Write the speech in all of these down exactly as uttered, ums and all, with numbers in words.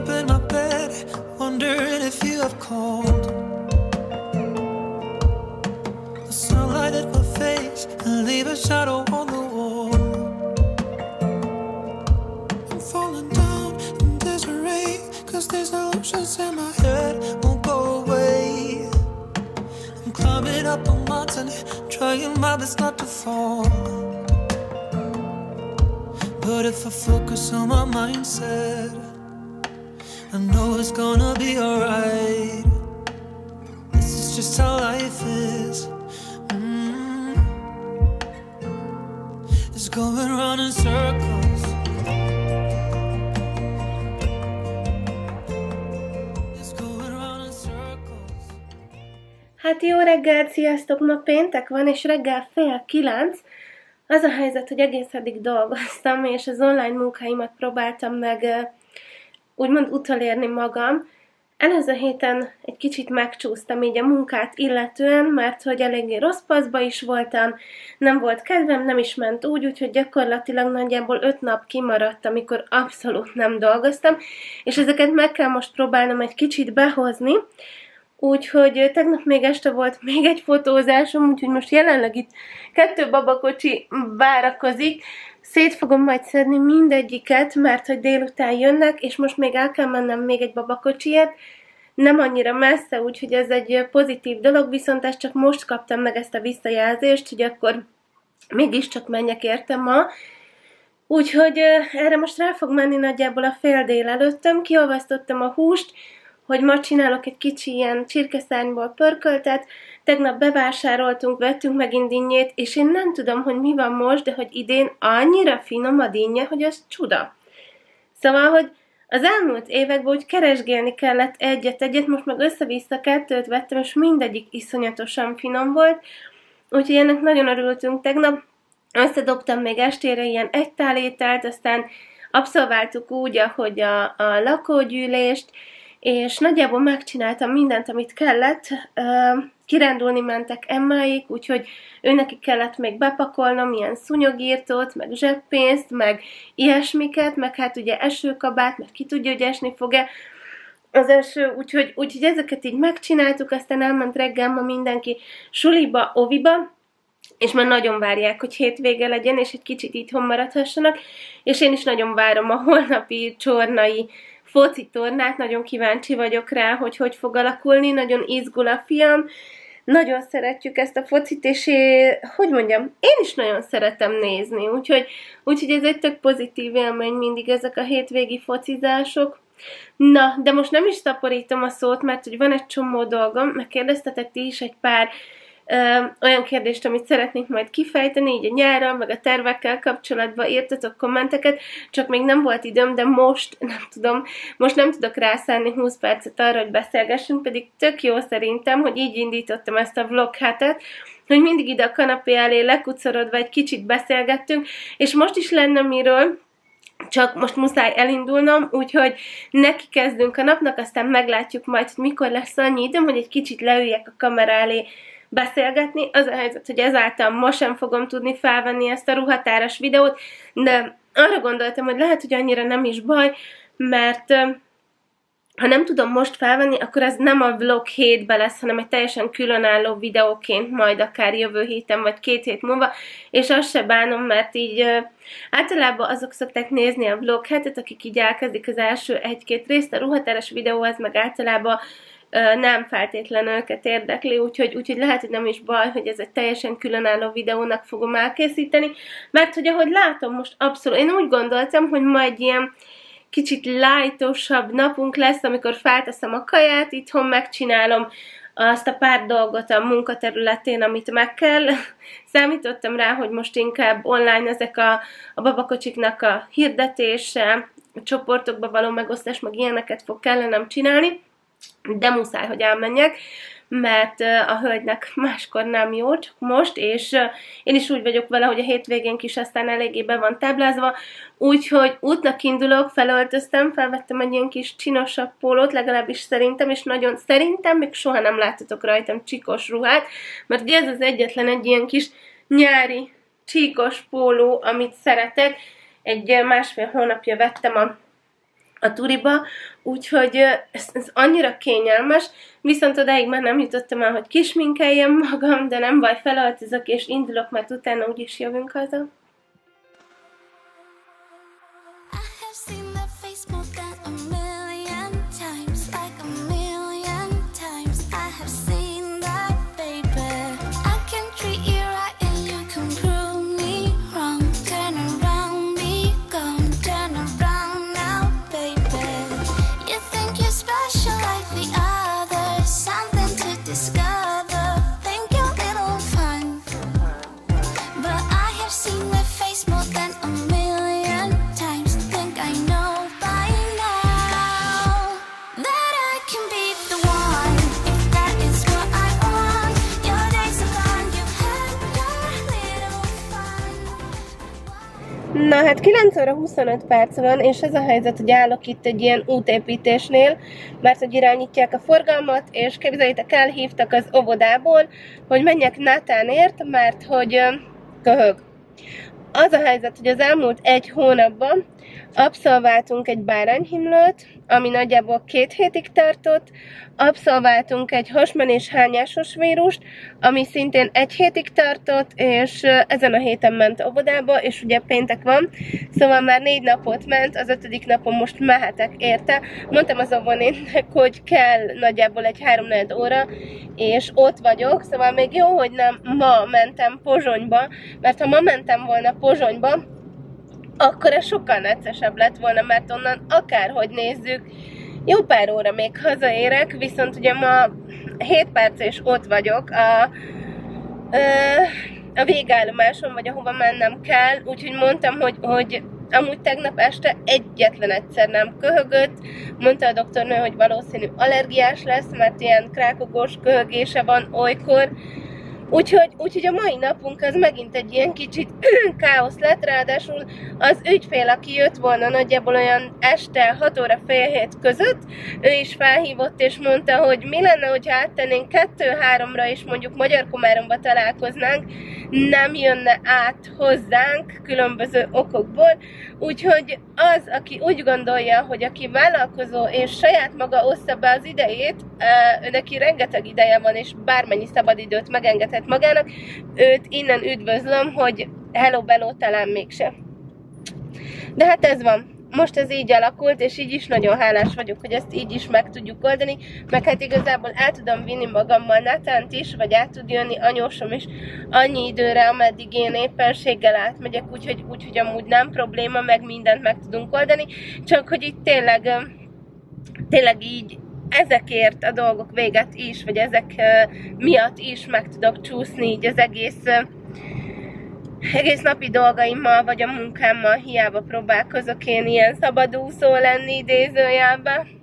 up in my bed, wondering if you have called. The sunlight hit my face and leave a shadow on the wall. I'm falling down in disarray, 'cause these illusions in my head won't go away. I'm climbing up a mountain, trying my best not to fall. But if I focus on my mindset, I know it's gonna be alright. This is just how life is. mm. It's going round in circles. It's going round in circles. Hát jó reggelt, sziasztok! Ma péntek van, és reggel fél kilenc. Az a helyzet, hogy egész eddig dolgoztam, és az online munkáimat próbáltam meg úgymond utolérni magam. Előző héten egy kicsit megcsúsztam így a munkát illetően, mert hogy eléggé rossz paszba is voltam, nem volt kedvem, nem is ment úgy, úgyhogy gyakorlatilag nagyjából öt nap kimaradt, amikor abszolút nem dolgoztam, és ezeket meg kell most próbálnom egy kicsit behozni. Úgyhogy tegnap még este volt még egy fotózásom, úgyhogy most jelenleg itt kettő babakocsi várakozik. Szét fogom majd szedni mindegyiket, mert hogy délután jönnek, és most még el kell mennem még egy babakocsiért. Nem annyira messze, úgyhogy ez egy pozitív dolog, viszont ezt csak most kaptam meg ezt a visszajelzést, hogy akkor mégiscsak menjek érte ma. Úgyhogy erre most rá fog menni nagyjából a fél dél előttem. Kiolvasztottam a húst, hogy ma csinálok egy kicsi ilyen csirkeszárnyból pörköltet. Tegnap bevásároltunk, vettünk megint dinnyét, és én nem tudom, hogy mi van most, de hogy idén annyira finom a dinnye, hogy az csuda. Szóval, hogy az elmúlt években úgy keresgélni kellett egyet-egyet, most meg össze-vissza kettőt vettem, és mindegyik iszonyatosan finom volt, úgyhogy ennek nagyon örültünk tegnap. Összedobtam még estére ilyen egy tál ételt, aztán abszolváltuk úgy, ahogy a, a lakógyűlést, és nagyjából megcsináltam mindent, amit kellett. Kirándulni mentek Emmáig, úgyhogy őnekik kellett még bepakolnom ilyen szúnyogírtót, meg zseppénzt, meg ilyesmiket, meg hát ugye esőkabát, meg ki tudja, hogy esni fog-e az eső, úgyhogy, úgyhogy ezeket így megcsináltuk, aztán elment reggel ma mindenki suliba, oviba, és már nagyon várják, hogy hétvége legyen, és egy kicsit itthon maradhassanak, és én is nagyon várom a holnapi csornai foci tornát, nagyon kíváncsi vagyok rá, hogy hogy fog alakulni, nagyon izgul a fiam, nagyon szeretjük ezt a focit, és én, hogy mondjam, én is nagyon szeretem nézni, úgyhogy, úgyhogy ez egy tök pozitív élmény mindig ezek a hétvégi focizások. Na, de most nem is szaporítom a szót, mert hogy van egy csomó dolgom, megkérdeztetek ti is egy pár ö, olyan kérdést, amit szeretnék majd kifejteni, így a nyárral, meg a tervekkel kapcsolatban írtatok kommenteket, csak még nem volt időm, de most nem tudom, most nem tudok rászállni húsz percet arra, hogy beszélgessünk, pedig tök jó szerintem, hogy így indítottam ezt a vloghetet, hogy mindig ide a kanapé elé lekucorodva egy kicsit beszélgettünk, és most is lenne miről, csak most muszáj elindulnom, úgyhogy neki kezdünk a napnak, aztán meglátjuk majd, hogy mikor lesz annyi időm, hogy egy kicsit leüljek a kamera elé beszélgetni. Az a helyzet, hogy ezáltal ma sem fogom tudni felvenni ezt a ruhatáras videót, de arra gondoltam, hogy lehet, hogy annyira nem is baj, mert ha nem tudom most felvenni, akkor ez nem a vlog hétben lesz, hanem egy teljesen különálló videóként majd akár jövő héten, vagy két hét múlva, és azt se bánom, mert így általában azok szokták nézni a vlog hetet, akik így elkezdik az első egy-két részt, a ruhatáras videó az meg általában nem feltétlenül őket érdekli, úgyhogy, úgyhogy lehet, hogy nem is baj, hogy ez egy teljesen különálló videónak fogom elkészíteni, mert hogy ahogy látom most abszolút, én úgy gondoltam, hogy majd ilyen kicsit lightosabb napunk lesz, amikor felteszem a kaját, itthon megcsinálom azt a pár dolgot a munkaterületén, amit meg kell. Számítottam rá, hogy most inkább online ezek a, a babakocsiknak a hirdetése, a csoportokba való megosztás, meg ilyeneket fog kellenem csinálni, de muszáj, hogy elmenjek, mert a hölgynek máskor nem jó, csak most, és én is úgy vagyok vele, hogy a hétvégénk is aztán eléggé be van táblázva, úgyhogy útnak indulok, felöltöztem, felvettem egy ilyen kis csinosabb pólót, legalábbis szerintem, és nagyon szerintem még soha nem láttatok rajtam csíkos ruhát, mert ez az egyetlen egy ilyen kis nyári csíkos póló, amit szeretek. Egy másfél hónapja vettem a a turiba, úgyhogy ez, ez annyira kényelmes, viszont odáig már nem jutottam el, hogy kisminkeljem magam, de nem baj, felöltözök és indulok, mert utána úgyis jövünk haza. Na hát kilenc óra huszonöt perc van, és ez a helyzet, hogy állok itt egy ilyen útépítésnél, mert hogy irányítják a forgalmat, és képzeljétek el, hívtak az óvodából, hogy menjek Natánért, mert hogy köhög. Az a helyzet, hogy az elmúlt egy hónapban abszolváltunk egy bárányhimlőt, ami nagyjából két hétig tartott, abszolváltunk egy hasmenés-hányásos vírust, ami szintén egy hétig tartott, és ezen a héten ment óvodába, és ugye péntek van, szóval már négy napot ment, az ötödik napon most mehetek érte. Mondtam az óvonénnek, hogy kell nagyjából egy háromnegyed óra, és ott vagyok, szóval még jó, hogy nem ma mentem Pozsonyba, mert ha ma mentem volna Pozsonyba, akkor ez sokkal neccesebb lett volna, mert onnan akárhogy nézzük, jó pár óra még hazaérek, viszont ugye ma hét perc és ott vagyok a, a végállomáson, vagy ahova mennem kell, úgyhogy mondtam, hogy, hogy amúgy tegnap este egyetlen egyszer nem köhögött, mondta a doktornő, hogy valószínű allergiás lesz, mert ilyen krákogós köhögése van olykor, Úgyhogy, úgyhogy a mai napunk az megint egy ilyen kicsit káosz lett, ráadásul az ügyfél, aki jött volna nagyjából olyan este hat óra fél hét között, ő is felhívott és mondta, hogy mi lenne, hogyha áttennénk kettő-háromra és mondjuk Magyarkomáromba találkoznánk, nem jönne át hozzánk különböző okokból, úgyhogy az, aki úgy gondolja, hogy aki vállalkozó és saját maga oszta be az idejét, neki rengeteg ideje van és bármennyi szabadidőt megengedhet magának, őt innen üdvözlöm, hogy hello bello, talán mégse. De hát ez van. Most ez így alakult, és így is nagyon hálás vagyok, hogy ezt így is meg tudjuk oldani, meg hát igazából el tudom vinni magammal Natánt is, vagy át tud jönni anyósom is annyi időre, ameddig én éppenséggel átmegyek, úgyhogy úgy, amúgy nem probléma, meg mindent meg tudunk oldani, csak hogy itt tényleg tényleg így ezekért a dolgok véget is, vagy ezek miatt is meg tudok csúszni így az egész, egész napi dolgaimmal, vagy a munkámmal, hiába próbálkozok én ilyen szabadúszó lenni idézőjelben.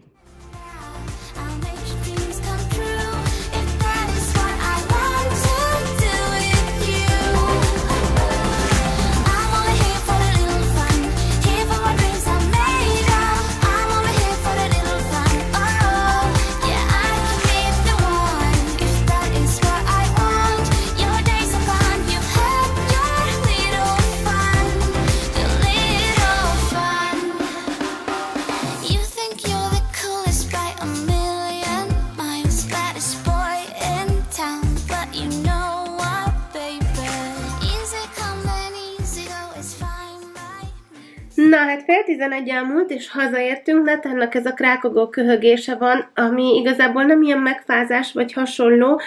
Na hát fél tizenegy elmúlt, és hazaértünk, Natánnak ez a krákogó köhögése van, ami igazából nem ilyen megfázás vagy hasonló,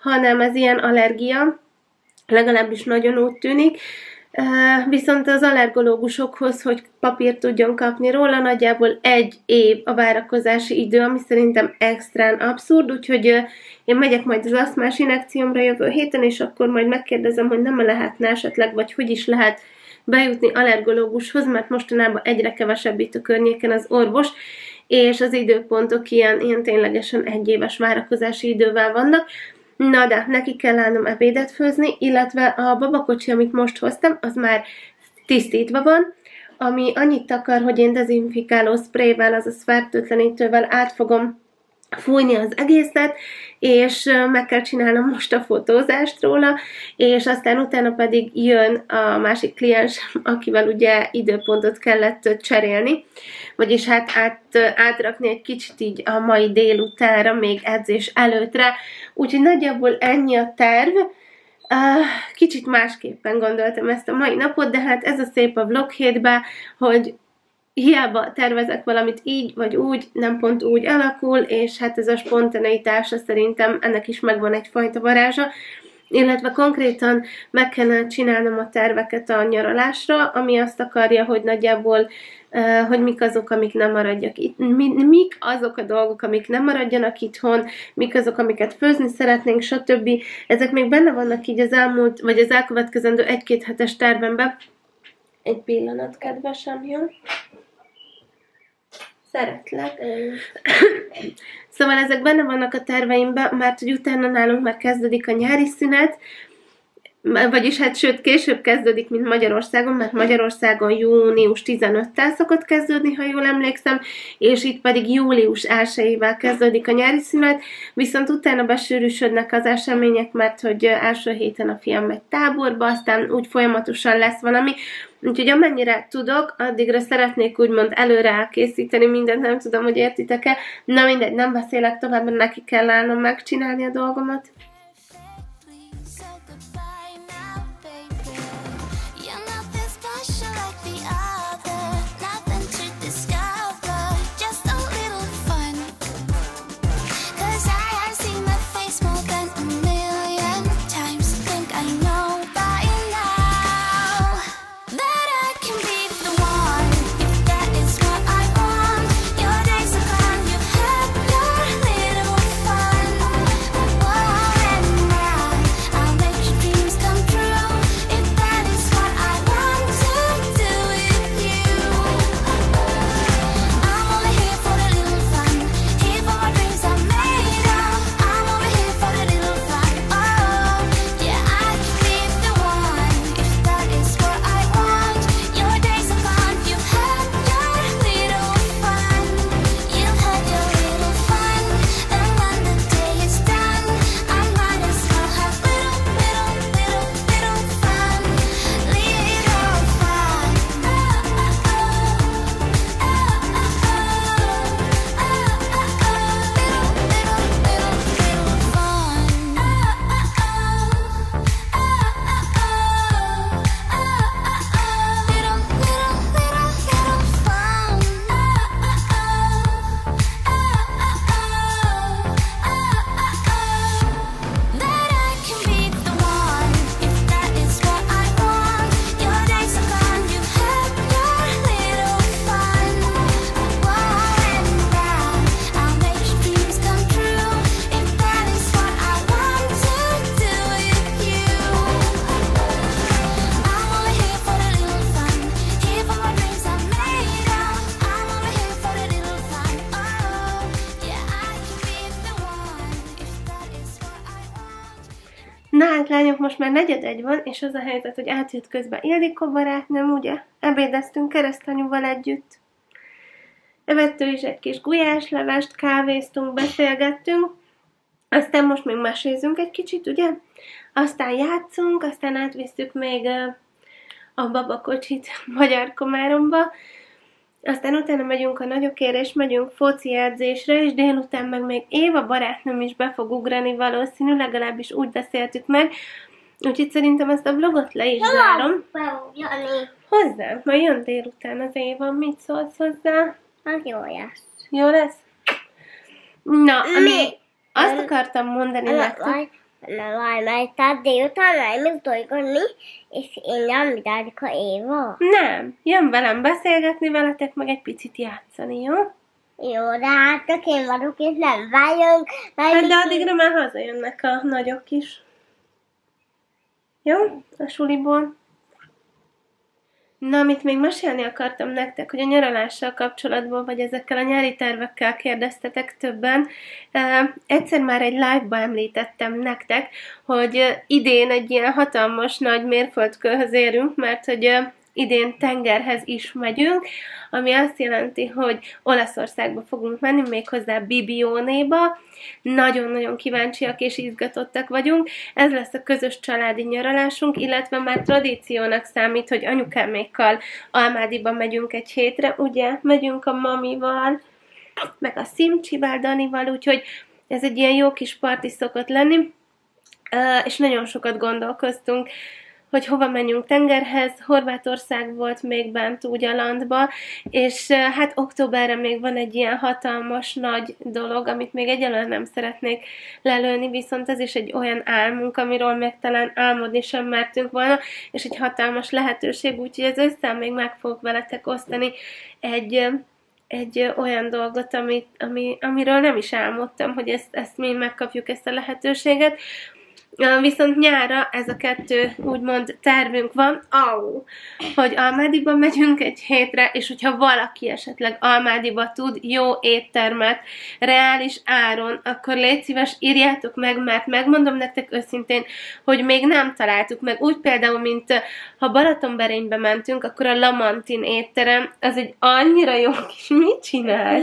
hanem ez ilyen allergia, legalábbis nagyon úgy tűnik, viszont az allergológusokhoz, hogy papírt tudjon kapni róla, nagyjából egy év a várakozási idő, ami szerintem extrán abszurd, úgyhogy én megyek majd az asztmás injekciómra jövő héten, és akkor majd megkérdezem, hogy nem lehetne esetleg, vagy hogy is lehet bejutni allergológushoz, mert mostanában egyre kevesebb itt a környéken az orvos, és az időpontok ilyen, ilyen ténylegesen egyéves várakozási idővel vannak. Na de, neki kell állnom ebédet főzni, illetve a babakocsi, amit most hoztam, az már tisztítva van, ami annyit akar, hogy én dezinfikáló szprével, azaz fertőtlenítővel át fogom fújni az egészet, és meg kell csinálnom most a fotózást róla, és aztán utána pedig jön a másik kliens, akivel ugye időpontot kellett cserélni, vagyis hát át, átrakni egy kicsit így a mai délutánra, még edzés előttre, úgyhogy nagyjából ennyi a terv. Kicsit másképpen gondoltam ezt a mai napot, de hát ez a szép a vlog hétben, hogy hiába tervezek valamit így vagy úgy, nem pont úgy alakul, és hát ez a spontaneitása szerintem ennek is megvan egyfajta varázsa, illetve konkrétan meg kellene csinálnom a terveket a nyaralásra, ami azt akarja, hogy nagyjából, hogy mik azok, amik nem maradjak itt, mik azok a dolgok, amik nem maradjanak itthon, mik azok, amiket főzni szeretnénk, stb. Ezek még benne vannak így az elmúlt, vagy az elkövetkezendő egy-két hetes tervemben. Egy pillanat, kedvesem, jó? Szeretlek. Szóval ezek benne vannak a terveimben, mert hogy utána nálunk már kezdődik a nyári szünet, vagyis hát sőt később kezdődik, mint Magyarországon, mert Magyarországon június tizenötödikével szokott kezdődni, ha jól emlékszem, és itt pedig július elsejével kezdődik a nyári szünet, viszont utána besűrűsödnek az események, mert hogy első héten a fiam megy táborba, aztán úgy folyamatosan lesz valami, úgyhogy amennyire tudok, addigra szeretnék úgymond előre elkészíteni mindent, nem tudom, hogy értitek-e, na mindegy, nem beszélek tovább, mert neki kell állnom megcsinálni a dolgomat. Lányok, most már negyed egy van, és az a helyzet, hogy átjött közben Ildikó barátnőm, ugye? Ebédeztünk keresztanyúval együtt. Evett ő is egy kis gulyáslevest, kávéztunk, beszélgettünk, aztán most még mesézünk egy kicsit, ugye? Aztán játszunk, aztán átvisztük még a babakocsit Magyar Komáromba, aztán utána megyünk a nagyokére, és megyünk foci edzésre, és délután meg még Éva barátnőm is be fog ugrani valószínű, legalábbis úgy beszéltük meg. Úgyhogy szerintem ezt a vlogot le is zárom. Hozzá, majd jön délután az Éva, mit szólsz hozzá? Hát jó lesz. Jó lesz? Na, ami azt akartam mondani nektek. Na, vaj, majd tehát délután elmegyünk dolgozni, és én nem vidálik a Éva. Nem, jön velem beszélgetni veletek, meg egy picit játszani, jó? Jó, de hát tök én vagyok, és nem váljunk. Hát de addigra már hazajönnek a nagyok is. Jó? A suliból. Na, amit még mesélni akartam nektek, hogy a nyaralással kapcsolatban, vagy ezekkel a nyári tervekkel kérdeztetek többen. E, egyszer már egy live-ba említettem nektek, hogy idén egy ilyen hatalmas nagy mérföldkőhöz érünk, mert hogy idén tengerhez is megyünk, ami azt jelenti, hogy Olaszországba fogunk menni, méghozzá Bibionéba. Nagyon-nagyon kíváncsiak és izgatottak vagyunk. Ez lesz a közös családi nyaralásunk, illetve már tradíciónak számít, hogy anyukámékkal Almádiba megyünk egy hétre, ugye? Megyünk a mamival, meg a Szimcsivel, Danival, úgyhogy ez egy ilyen jó kis parti szokott lenni, és nagyon sokat gondolkoztunk, hogy hova menjünk tengerhez. Horvátország volt még bent úgy a landba, és hát októberre még van egy ilyen hatalmas nagy dolog, amit még egyelőre nem szeretnék lelőni, viszont ez is egy olyan álmunk, amiről még talán álmodni sem mertünk volna, és egy hatalmas lehetőség, úgyhogy az össze még meg fogok veletek osztani egy... egy olyan dolgot, ami, ami, amiről nem is álmodtam, hogy ezt, ezt mi megkapjuk, ezt a lehetőséget. Viszont nyára ez a kettő úgymond tervünk van, au, hogy Almádiba megyünk egy hétre, és hogyha valaki esetleg Almádiba tud jó éttermet reális áron, akkor légy szíves, írjátok meg, mert megmondom nektek őszintén, hogy még nem találtuk meg. Úgy például, mint ha Balatonberénybe mentünk, akkor a Lamantin étterem, az egy annyira jó kis mit csinál?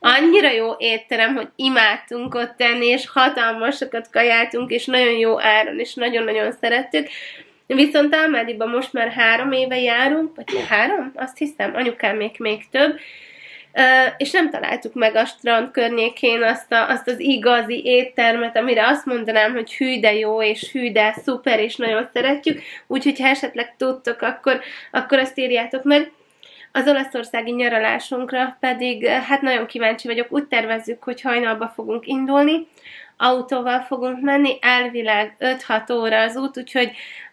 Annyira jó étterem, hogy imádtunk ott tenni, és hatalmasokat kajáltunk, és nagyon jó áron, és nagyon-nagyon szerettük. Viszont Almádiban most már három éve járunk, vagy három? Azt hiszem, anyukám még, még több. És nem találtuk meg a strand környékén azt, a, azt az igazi éttermet, amire azt mondanám, hogy hű de jó, és hű de szuper, és nagyon szeretjük. Úgyhogy ha esetleg tudtok, akkor, akkor azt írjátok meg. Az olaszországi nyaralásunkra pedig, hát nagyon kíváncsi vagyok, úgy tervezzük, hogy hajnalba fogunk indulni, autóval fogunk menni, elvileg öt-hat óra az út, úgyhogy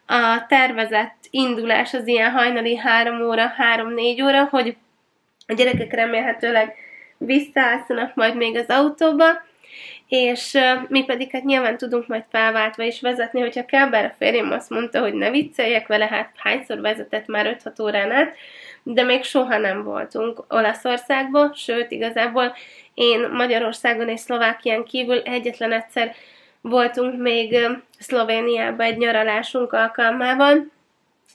a tervezett indulás az ilyen hajnali három óra, három-négy óra, hogy a gyerekek remélhetőleg visszaállszanak majd még az autóba, és mi pedig hát nyilván tudunk majd felváltva is vezetni, hogyha kell, bár a férjem azt mondta, hogy ne vicceljek vele, hát hányszor vezetett már öt-hat órán át, de még soha nem voltunk Olaszországban, sőt, igazából én Magyarországon és Szlovákián kívül egyetlen egyszer voltunk még Szlovéniában egy nyaralásunk alkalmával,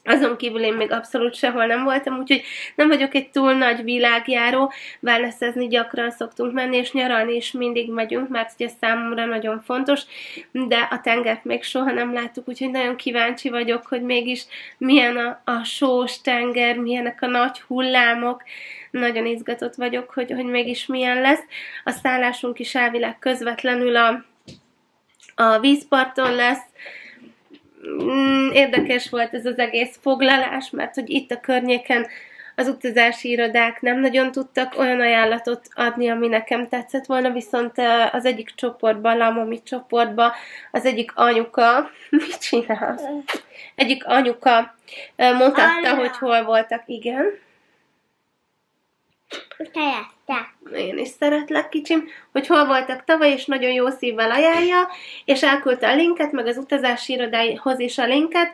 azon kívül én még abszolút sehol nem voltam, úgyhogy nem vagyok egy túl nagy világjáró, wellnessezni gyakran szoktunk menni, és nyaralni is mindig megyünk, mert ugye számomra nagyon fontos, de a tengert még soha nem láttuk, úgyhogy nagyon kíváncsi vagyok, hogy mégis milyen a, a sós tenger, milyenek a nagy hullámok, nagyon izgatott vagyok, hogy, hogy mégis milyen lesz. A szállásunk is elvileg közvetlenül a, a vízparton lesz. Érdekes volt ez az egész foglalás, mert hogy itt a környéken az utazási irodák nem nagyon tudtak olyan ajánlatot adni, ami nekem tetszett volna, viszont az egyik csoportban, Lamomi csoportban az egyik anyuka, mit csinálsz? Egyik anyuka mutatta, hogy hol voltak, igen. Te. Én is szeretlek, kicsim, hogy hol voltak tavaly, és nagyon jó szívvel ajánlja, és elküldte a linket, meg az utazási irodához is a linket,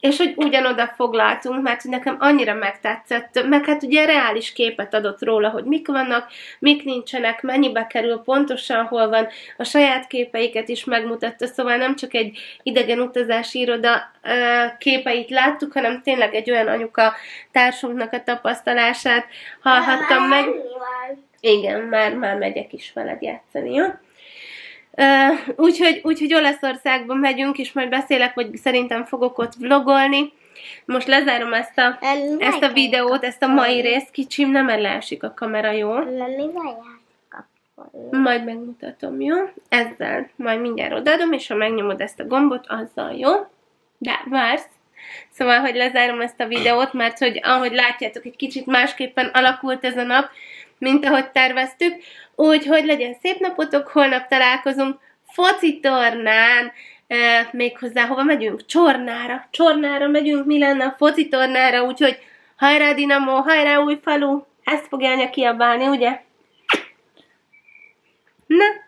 és hogy ugyanoda foglaltunk, mert nekem annyira megtetszett, meg hát ugye reális képet adott róla, hogy mik vannak, mik nincsenek, mennyibe kerül, pontosan hol van, a saját képeiket is megmutatta, szóval nem csak egy idegen utazási iroda képeit láttuk, hanem tényleg egy olyan anyuka társunknak a tapasztalását hallhattam meg. Igen, már, már megyek is veled játszani, jó? Uh, úgyhogy, úgyhogy Olaszországba megyünk, és majd beszélek, vagy szerintem fogok ott vlogolni. Most lezárom ezt a, ezt a videót, ezt a mai részt, kicsim, nem elásik a kamera, jó? Majd megmutatom, jó? Ezzel majd mindjárt odaadom, és ha megnyomod ezt a gombot, azzal, jó? De vársz! Szóval, hogy lezárom ezt a videót, mert hogy ahogy látjátok, egy kicsit másképpen alakult ez a nap, mint ahogy terveztük. Úgyhogy legyen szép napotok, holnap találkozunk focitornán, e, méghozzá hova megyünk? Csornára, Csornára megyünk, mi lenne a focitornára, úgyhogy hajrá Dinamo, hajrá Újfalu, ezt fogja anya kiabálni, ugye? Na!